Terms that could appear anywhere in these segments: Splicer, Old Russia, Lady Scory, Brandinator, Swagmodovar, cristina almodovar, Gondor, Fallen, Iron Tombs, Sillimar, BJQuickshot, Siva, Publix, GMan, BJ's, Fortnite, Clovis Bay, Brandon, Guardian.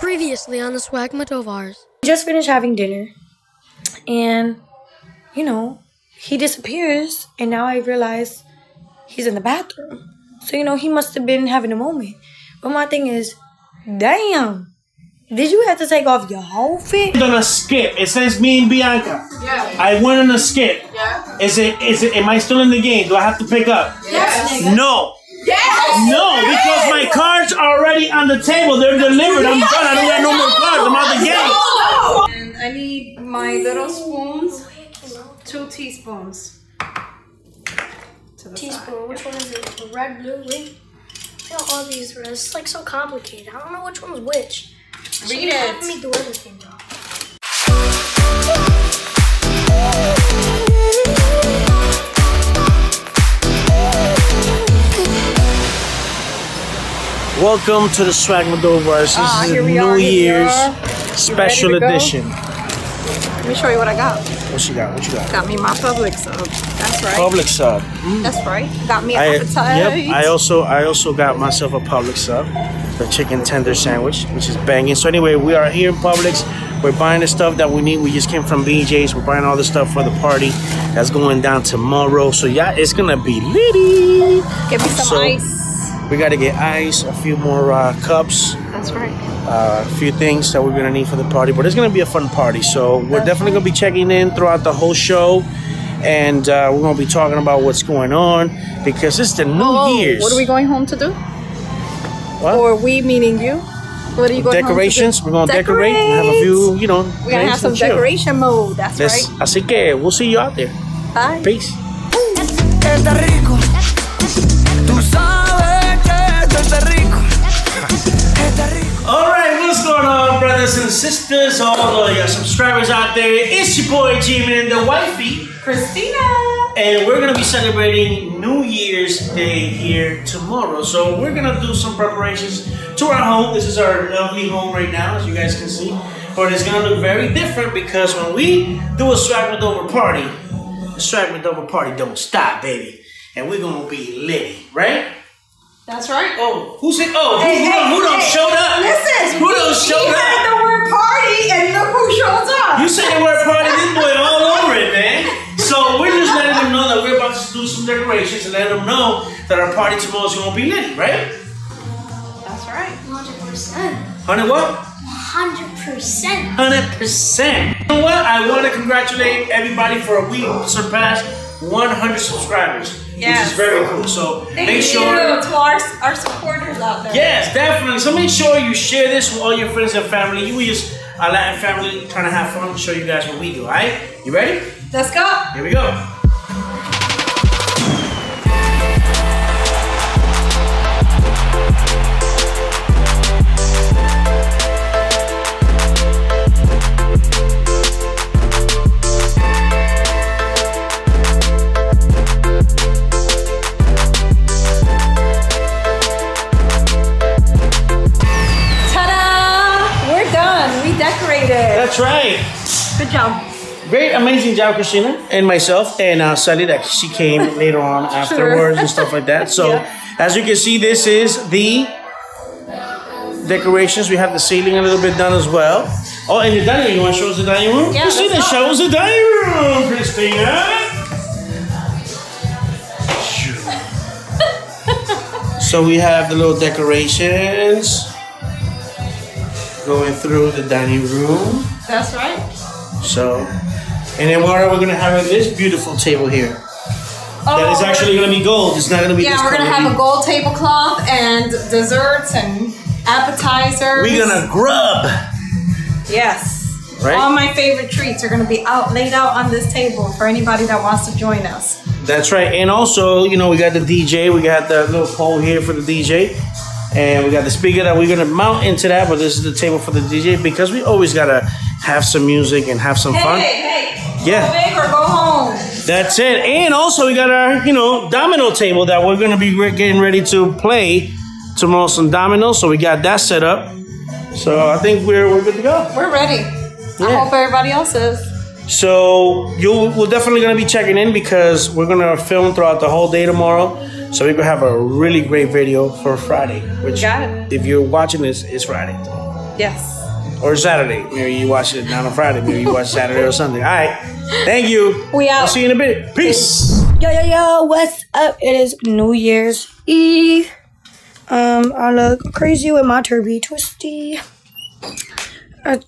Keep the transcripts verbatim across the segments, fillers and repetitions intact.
Previously on the Swagmodovars. We just finished having dinner and, you know, he disappears and now I realize he's in the bathroom. So, you know, he must have been having a moment. But my thing is, damn, did you have to take off your whole fit? I'm gonna skip. It says me and Bianca. Yeah. I went on a skip. Yeah. Is it, is it, am I still in the game? Do I have to pick up? Yes. yes. No. Yes. No, because my cards are already on the table. They're delivered. I'm done. I don't got no more cards. I'm out of the game. And I need my little spoons, two teaspoons. To the teaspoon. Side. Which one is it? Red, blue, green. You know, all these reds. It's like so complicated. I don't know which one's which. So Read it. Let me do everything though. Welcome to the Swagmodovars. Ah, this is a New Year's special edition. Let me show you what I got. What you got? What you got? Got me my Publix sub. That's right. Publix sub. Mm. That's right. Got me an appetite. Yep. I also I also got myself a Publix sub, the chicken tender sandwich, which is banging. So anyway, we are here in Publix. We're buying the stuff that we need. We just came from B J's. We're buying all the stuff for the party that's going down tomorrow. So yeah, it's gonna be litty. Give me some so, ice. We got to get ice, a few more uh, cups. That's right. Uh, a few things that we're going to need for the party. But it's going to be a fun party. So we're That's definitely going to be checking in throughout the whole show. And uh, we're going to be talking about what's going on. Because it's the New oh, Year's. What are we going home to do? What? Or we meaning you? What are you going Decorations. Home to do? We're going to decorate. decorate. And have a few, you know. We're going to have some decoration chill. mode. That's Let's, right. Así que we'll see you out there. Bye. Peace. Alright, what's going on, brothers and sisters, all of your subscribers out there? It's your boy GMan, the wifey, Cristina. And we're gonna be celebrating New Year's Day here tomorrow. So we're gonna do some preparations to our home. This is our lovely home right now, as you guys can see. But it's gonna look very different because when we do a Swagmodovar party, the Swagmodovar party don't stop, baby. And we're gonna be lit, right? That's right. Oh, who said? Oh, hey, who, hey, who done hey, showed up? Listen, who done showed up? You said the word party, and look who showed up. You said the word party. This boy all over it, man. So we're just letting them know that we're about to do some decorations and let them know that our party tomorrow is gonna be lit, right? That's right. Hundred percent. Hundred what? Hundred percent. Hundred percent. You know what? I want to congratulate everybody for we surpassed one hundred subscribers. Yes. Which is very cool. So Thank make sure you to our, our supporters out there. Yes, definitely. So make sure you share this with all your friends and family. You is our Latin family trying to have fun and show you guys what we do. Alright? You ready? Let's go. Here we go. That's right. Good job. Great, amazing job, Cristina, and myself, and uh, Sally, that she came later on afterwards sure. and stuff like that. So, yeah. As you can see, this is the decorations. We have the ceiling a little bit done as well. Oh, and the dining room. You want to show us the dining room? Yeah, Cristina, show us the dining room, Cristina. So, we have the little decorations. Going through the dining room. That's right. So, and then what are we gonna have at this beautiful table here? Oh, that is actually gonna be gold. It's not gonna be. Yeah, this we're gonna have a gold tablecloth and desserts and appetizers. We're gonna grub. Yes. Right. All my favorite treats are gonna be out laid out on this table for anybody that wants to join us. That's right. And also, you know, we got the D J. We got the little pole here for the D J. And we got the speaker that we're gonna mount into that, but this is the table for the D J because we always gotta have some music and have some hey, fun. Hey, hey, yeah. Go big or go home. That's it. And also we got our, you know, domino table that we're gonna be getting ready to play tomorrow some dominoes. So we got that set up. So I think we're we're good to go. We're ready. Yeah. I hope everybody else is. So you we're definitely gonna be checking in because we're gonna film throughout the whole day tomorrow. So we could have a really great video for Friday, which if you're watching this, it's Friday. Yes. Or Saturday. Maybe you watch it not on Friday. Maybe you watch Saturday or Sunday. All right. Thank you. We out. I'll see you in a bit. Peace. Yo, yo, yo. What's up? It is New Year's Eve. Um, I look crazy with my turby twisty. Uh,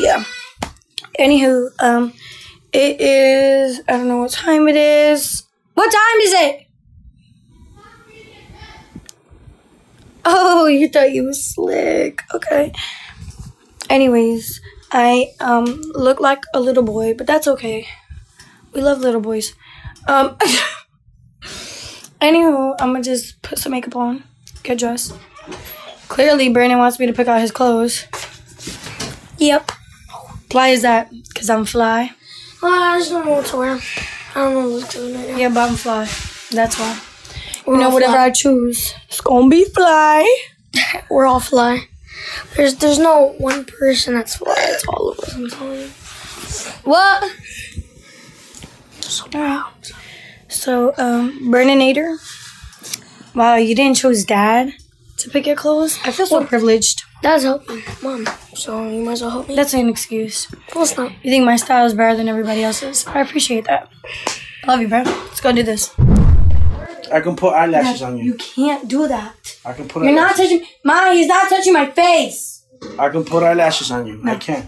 yeah. Anywho, um, it is, I don't know what time it is. What time is it? Oh, you thought you was slick. Okay. Anyways, I um look like a little boy, but that's okay. We love little boys. Um Anywho, I'ma just put some makeup on, get dressed. Clearly Brandon wants me to pick out his clothes. Yep. Why is that? Because I'm fly. Well, I just don't know what to wear. I don't know what to do. Yeah, but I'm fly. That's why. You We're know, whatever fly. I choose, it's gonna be fly. We're all fly. There's there's no one person that's fly. It's all of us, I'm telling you. What? So proud. So, um, Brandinator. Wow, you didn't choose Dad to pick your clothes? I feel so well, privileged. Dad's helping Mom, so you might as well help me. That's an excuse. Well, it's not. You think my style is better than everybody else's? I appreciate that. I love you, bro. Let's go do this. I can put eyelashes yeah, on you. You can't do that. I can put You're eyelashes. Not touching. Ma, he's not touching my face. I can put eyelashes on you. No. I can't.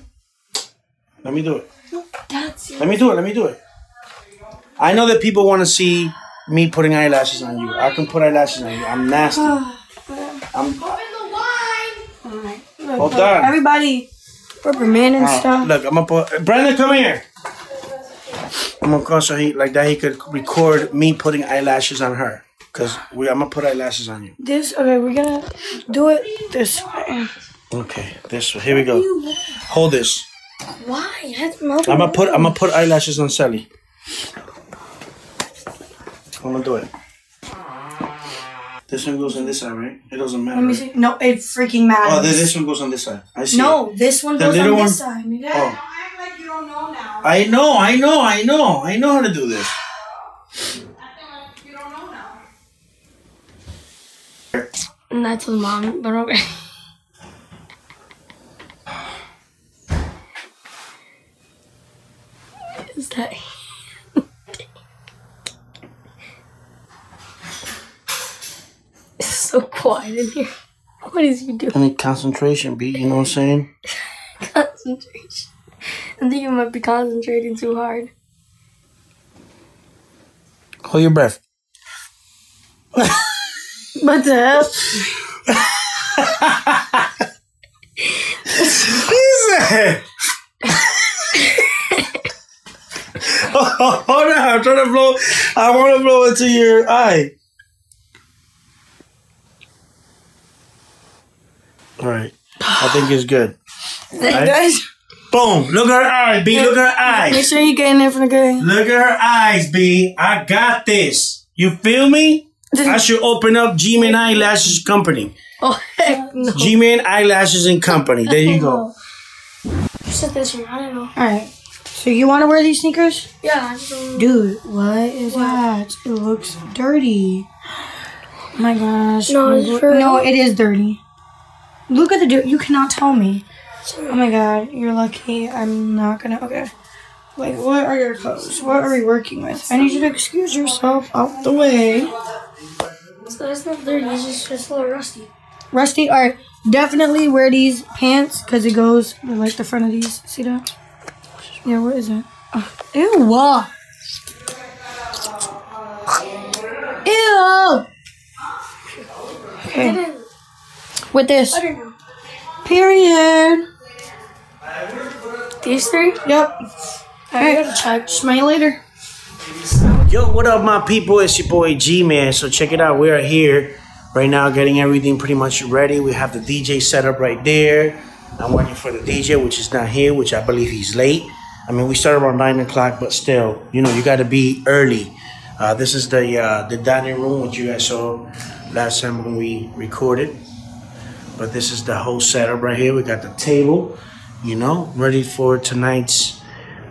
Let me do it. No, that's it. Let me do it. Let me do it. I know that people want to see me putting eyelashes on you. I can put eyelashes on you. I'm nasty. I'm. All right. Look, Hold look, on. Everybody, reprimand and uh, stuff. Look, I'm going to put. Brandon, come here. I'm gonna call so he like that he could record me putting eyelashes on her. Cause we I'm gonna put eyelashes on you. This okay, we're gonna do it this way. Okay, this way. Here we go. Hold this. Why? I'm gonna put I'm gonna put eyelashes on Sally. I'm gonna do it. This one goes on this side, right? It doesn't matter. Let me see. No, it freaking matters. Oh, this, this one goes on this side. I see. No, it. this one the goes on one, this side. Nigga. Oh. I know, I know, I know, I know how to do this. You don't know now. Not to Mom, but okay. Is that? It's so quiet in here. What is you doing? I need concentration, B. You know what I'm saying? Concentration. I think you might be concentrating too hard. Hold your breath. What the hell? Jesus! Oh, hold on, I'm trying to blow. I want to blow into your eye. All right, I think it's good. Right? Guys. Boom. Look at her eyes, B. Look at her eyes. Make sure you get in there from the good. Look at her eyes, B. I got this. You feel me? I should open up GMan Eyelashes Company. Oh, heck no. GMan Eyelashes and Company. There you go. You said this one. I don't know. All right. So you want to wear these sneakers? Yeah. I don't... Dude, what is what? that? It looks dirty. Oh, my gosh. No, it's no it is dirty. Look at the dirt. You cannot tell me. Oh my god, you're lucky. I'm not gonna. Okay. Like, what are your clothes? What are we working with? I need you to excuse yourself out the way. So it's not dirty, it's just, just a little rusty. Rusty? Alright, definitely wear these pants because it goes with, like the front of these. See that? Yeah, what is that? Oh. Ew! Ew! Okay. With this. Period. These three? Yep. Alright, gotta check. Smell later. Yo, what up, my people? It's your boy GMan. So check it out. We are here Right now, getting everything pretty much ready. We have the D J set up right there. I'm waiting for the D J, which is not here, which I believe he's late. I mean, we started around nine o'clock, but still, you know, you got to be early. Uh, this is the uh, the dining room, which you guys saw last time when we recorded. But this is the whole setup right here. We got the table, you know, ready for tonight's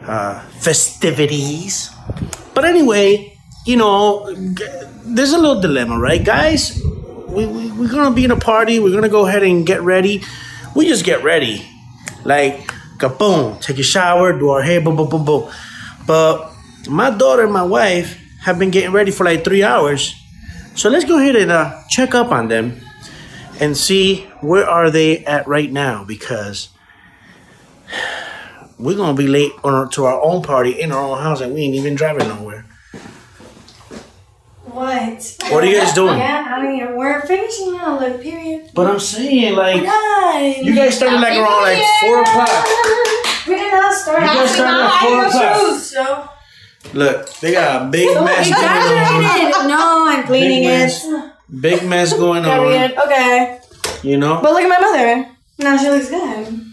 uh, festivities. But anyway, you know, there's a little dilemma, right, guys? We, we, we're going to be in a party. We're going to go ahead and get ready. We just get ready. Like, kaboom, take a shower, do our hair, boom, boom, boom, boom. But my daughter and my wife have been getting ready for like three hours. So let's go ahead and uh, check up on them and see where are they at right now, because we're going to be late on our, to our own party in our own house, and we ain't even driving nowhere. What? What are you guys doing? Yeah, I mean, we're finishing now, like, period. But I'm saying, like, nine. You guys started like around like four o'clock. We did not start. You guys started at four o'clock. So. Look, they got a big mess going on. No, I'm cleaning it. Big mess going on. Okay. You know? But look at my mother. Now she looks good.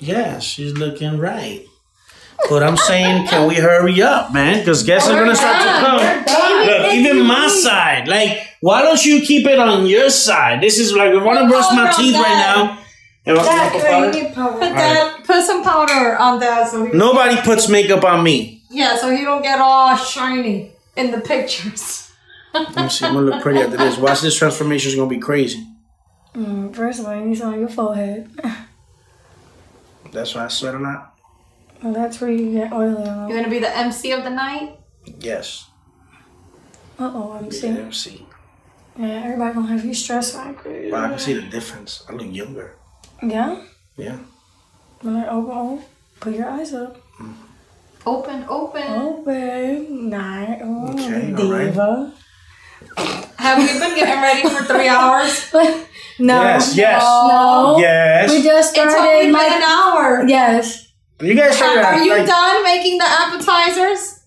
Yeah, she's looking right. But I'm saying, can we hurry up, man? Because guests are going to start to come. Look, even my side. Like, why don't you keep it on your side? This is like, I want to brush my teeth right now. Put some powder on that. So nobody puts makeup on me. Yeah, so you don't get all shiny in the pictures. Let me see. I'm going to look pretty after this. Watch, this transformation is going to be crazy. Mm, first of all, you need some on your forehead. That's why I sweat a lot. Well, that's where you get oily. You're going to be the M C of the night? Yes. Uh-oh, M C. Yeah, M C. Yeah, everybody going to have you stressed out. Well, I can see the difference. I look younger. Yeah? Yeah. When I open, open, put your eyes up. Mm. Open, open. Open. Night. Oh, okay, diva. Right. Have we been getting ready for three hours? No. Yes, yes. No. No. Yes. We just started. It's only like an hour. Yes. You guys started. Are you like, done making the appetizers?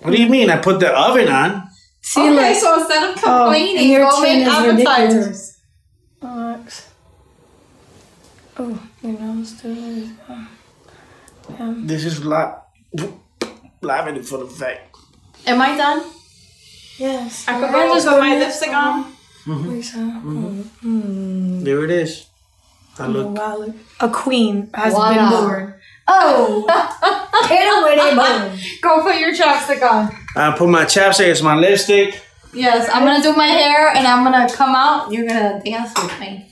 What do you mean? I put the oven on. See, okay, like, so instead of complaining, go oh, make appetizers. Relax. Oh, your nose too. Um, this is live, live for the fact. Am I done? Yes. I could go just put my lipstick on. Mm-hmm. Mm-hmm. Mm-hmm. There it is. I look. Oh, a queen has wow. been born. Oh, get away, bud. Go put your chapstick on. I put my chapstick. It's my lipstick. Yes, I'm gonna do my hair and I'm gonna come out. You're gonna dance with me.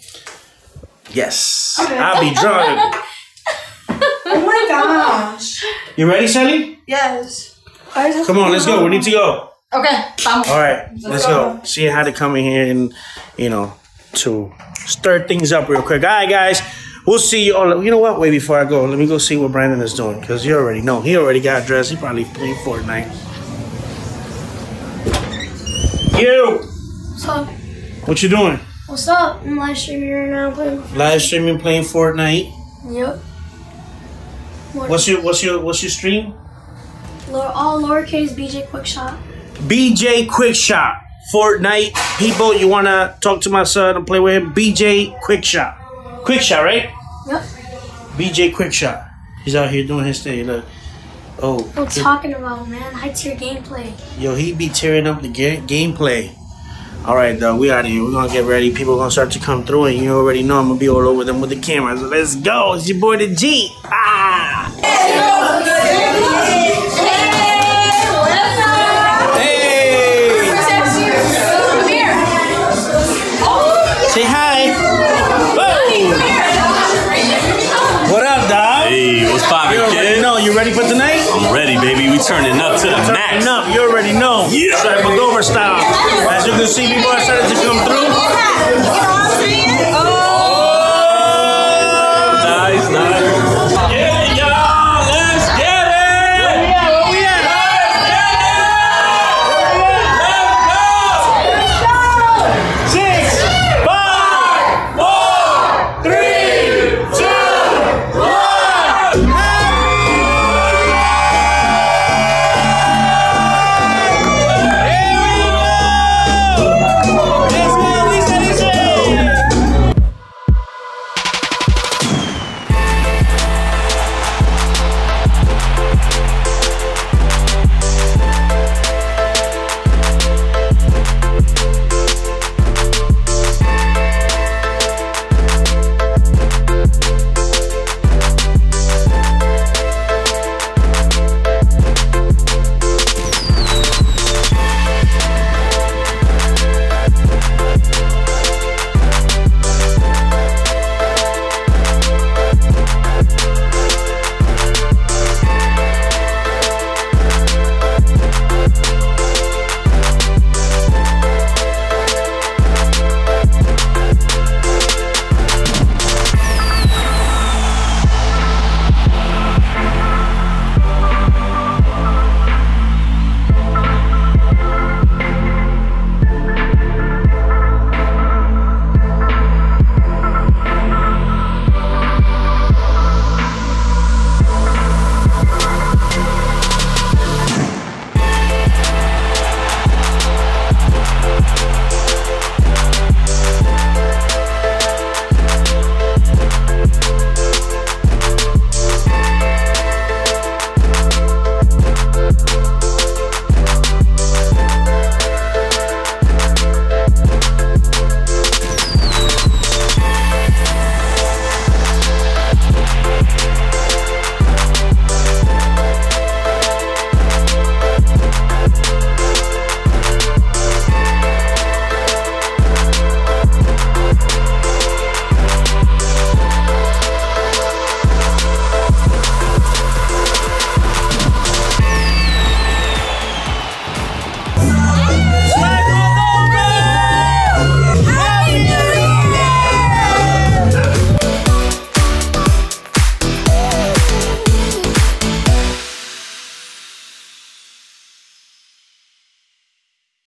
Yes, okay. I'll be drawing. Oh my gosh. You ready, Sally? Yes. Come on, let's go. We need to go. Okay. Vamos. All right, let's, let's go. go. See how to come in here and, you know, to stir things up real quick. All right, guys. We'll see you all. You know what? Wait, before I go, let me go see what Brandon is doing, because you already know. He already got dressed. He probably played Fortnite. You. What's up? What you doing? What's up? I'm live streaming right now. Playing live streaming, playing Fortnite. Yep. What's your what's your what's your stream? All lowercase. B J Quickshot. B J Quickshot. Fortnite people, you wanna talk to my son and play with him? B J Quickshot. Quickshot, right? Yep. B J Quickshot. He's out here doing his thing. Look. Oh. What's he talking about, man? High tier gameplay. Yo, he be tearing up the ga gameplay. All right, though, we out of here. We're gonna get ready. People are gonna start to come through, and you already know I'm gonna be all over them with the camera. So let's go. It's your boy the G. Ah. Hey. Say hi. Whoa. What up, dog? Hey, what's poppin', kid? No, you ready for tonight? I'm ready, baby. We turning up to the turning max. Up. You already know. Yeah. Swagmodovar style. As you can see, people are starting to come through.